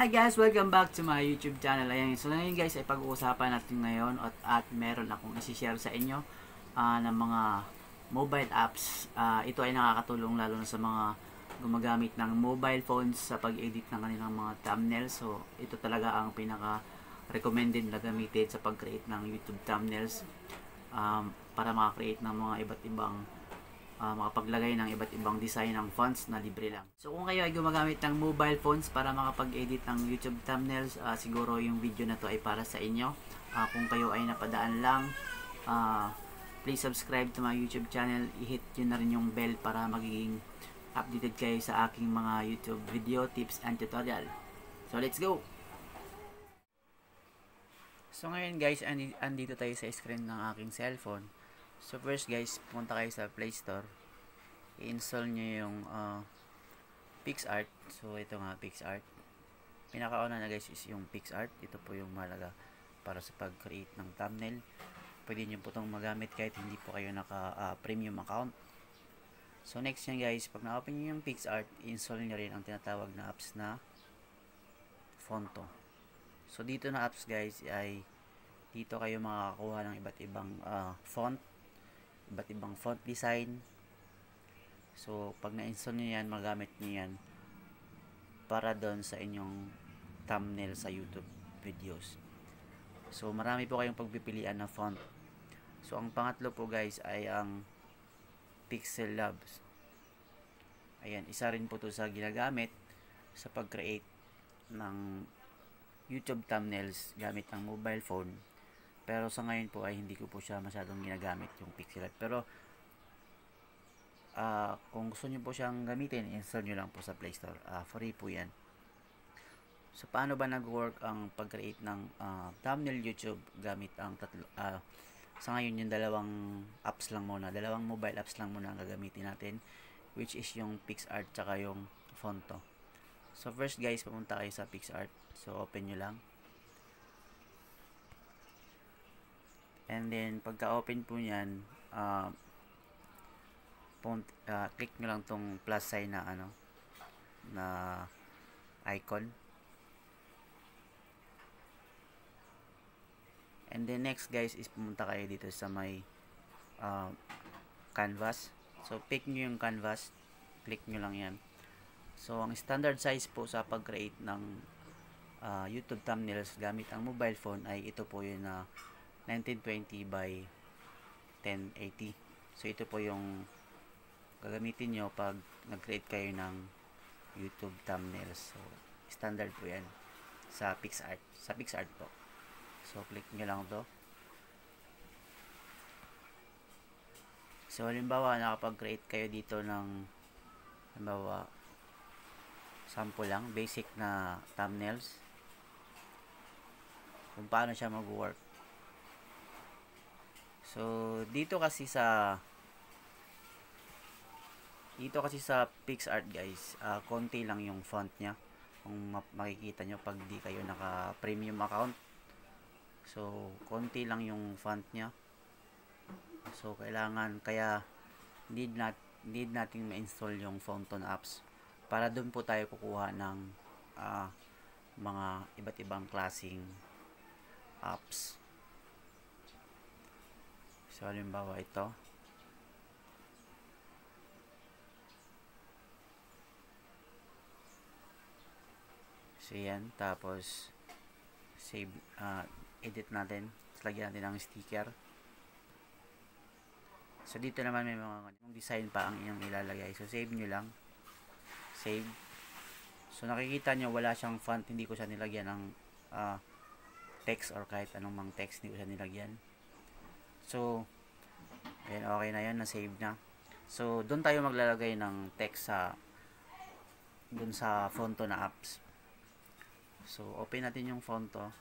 Hi guys! Welcome back to my YouTube channel. Ayan, so ngayon guys ay pag-uusapan natin ngayon at meron akong isi-share sa inyo ng mga mobile apps. Ito ay nakakatulong lalo na sa mga gumagamit ng mobile phones sa pag-edit ng kanilang mga thumbnails. So ito talaga ang pinaka-recommended na gamitin sa pag-create ng YouTube thumbnails para maka-create ng mga iba't ibang makapaglagay ng iba't ibang design ng fonts na libre lang. So kung kayo ay gumagamit ng mobile phones para makapag-edit ng YouTube thumbnails, siguro yung video na to ay para sa inyo. Kung kayo ay napadaan lang, please subscribe to my YouTube channel. I-hit nyo na rin yung bell para magiging updated kayo sa aking mga YouTube video, tips and tutorial. So let's go! So ngayon guys, andito tayo sa screen ng aking cellphone. So first guys, pumunta kayo sa Play Store. I-install nyo yung PicsArt. So ito nga, PicsArt. Pinakauna na guys is yung PicsArt. Ito po yung mahalaga para sa pag-create ng thumbnail. Pwede nyo po itong magamit kahit hindi po kayo naka-premium account. So next yan guys, pag na-open nyo yung PicsArt, i-install nyo rin ang tinatawag na apps na Phonto. So dito na apps guys ay dito kayo makakakuha ng iba't ibang font, iba't ibang font design. So pag na-install nyo yan, magamit nyo yan para doon sa inyong thumbnail sa YouTube videos. So marami po kayong pagpipilian na font. So ang pangatlo po guys ay ang Pixel Labs. Ayan, isa rin po ito sa ginagamit sa pag-create ng YouTube thumbnails gamit ang mobile phone. Pero sa ngayon po ay hindi ko po siya masyadong ginagamit yung Pixel Art. Pero kung gusto nyo po siyang gamitin, install nyo lang po sa Play Store. Free po yan. So paano ba nag-work ang pag-create ng thumbnail YouTube gamit ang tatlo? Sa ngayon yung dalawang apps lang muna. Dalawang mobile apps lang muna ang gagamitin natin, which is yung PicsArt tsaka yung Phonto. So first guys, pumunta kayo sa PicsArt. So open nyo lang. And then, pagka-open po nyan, click nyo lang tong plus sign na, icon. And then, next guys, is pumunta kayo dito sa may canvas. So, pick nyo yung canvas. Click nyo lang yan. So, ang standard size po sa pag-create ng YouTube thumbnails gamit ang mobile phone ay ito po yun na 1920 by 1080. So ito po yung gagamitin nyo pag nag-create kayo ng YouTube thumbnails. So standard po yan sa PicsArt, po. So click nyo lang to. So halimbawa nakapag-create kayo dito ng halimbawa sample lang, basic na thumbnails, kung paano siya mag-work. So dito kasi sa PicsArt guys, konti lang yung font niya. Kung makikita nyo pag di kayo naka premium account. So konti lang yung font niya. So kaya need nating ma-install yung Phonto apps para doon po tayo kukuha ng mga iba't ibang klaseng apps. So, halimbawa ito. So, yan. Tapos, save, edit natin. Lagyan natin ng sticker. So, dito naman may mga design pa ang inyong ilalagay. So, save nyo lang. Save. So, nakikita nyo, wala siyang font. Hindi ko siya nilagyan ng text or kahit anong mang text. Hindi ko siya nilagyan. So, ayan, okay na yun, na-save na. So, doon tayo maglalagay ng text doon sa Phonto na apps. So, open natin yung Phonto.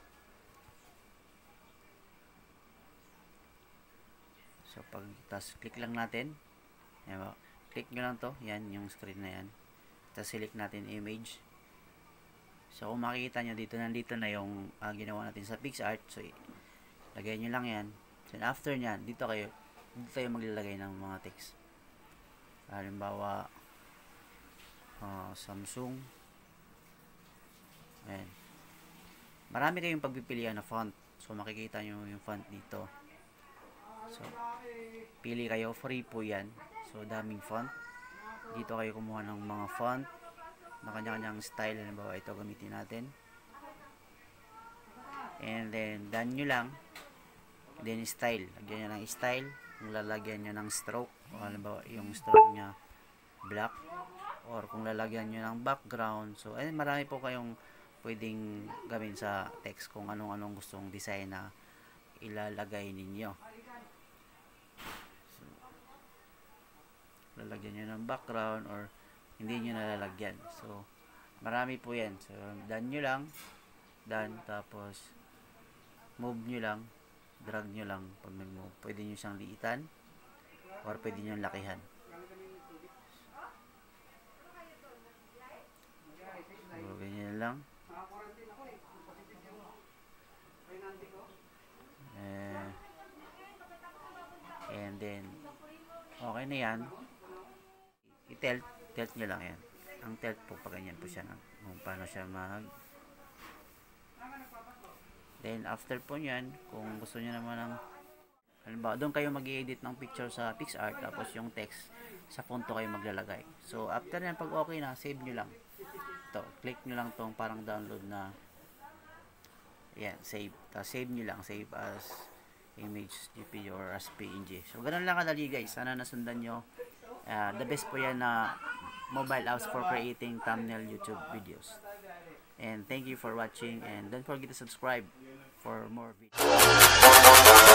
So, tapos click lang natin. Ayan, click nyo lang to. Yan, yung screen na yan. Tapos select natin image. So, kung makikita nyo dito, nandito na yung ginawa natin sa PicsArt. So, lagay nyo lang yan. Then after nyan, dito tayo maglalagay ng mga text. Halimbawa Samsung. Ayan. marami kayong pagpipilian na font. So, makikita nyo yung font dito. So, pili kayo. Free po yan. So, daming font. Dito kayo kumuha ng mga font na kanya-kanyang style. Halimbawa, ito gamitin natin. And then, done nyo lang. Then, style. Lagyan nyo ng style. Kung lalagyan nyo ng stroke. O, halimbawa, yung stroke nya black. Or, kung lalagyan nyo ng background. So, ayun, marami po kayong pwedeng gawin sa text kung anong-anong gustong design na ilalagay ninyo. So, lalagyan nyo ng background or hindi nyo nalalagyan. So, marami po yan. So, done nyo lang. Done. Tapos, move nyo lang. Drag nyo lang pag nag-move. Pwede nyo siyang liitan or pwede nyo lakihan. So, ganyan lang. And then okay na yan. I-tilt nyo lang yan. Ang tilt po pa ganyan po siya na, kung paano siya mag. Then after po nyan, kung gusto nyo naman ng halimbawa, doon kayo mag-i-edit ng picture sa PicsArt, tapos yung text sa Phonto kayo maglalagay. So after nyan, pag okay na, save nyo lang to. Click nyo lang tong parang download na yan, save. Tapos save nyo lang, save as image GPG or as PNG. So ganun lang kadali guys, sana nasundan nyo. The best po yan na mobile apps for creating thumbnail YouTube videos. And thank you for watching, and don't forget to subscribe for more videos.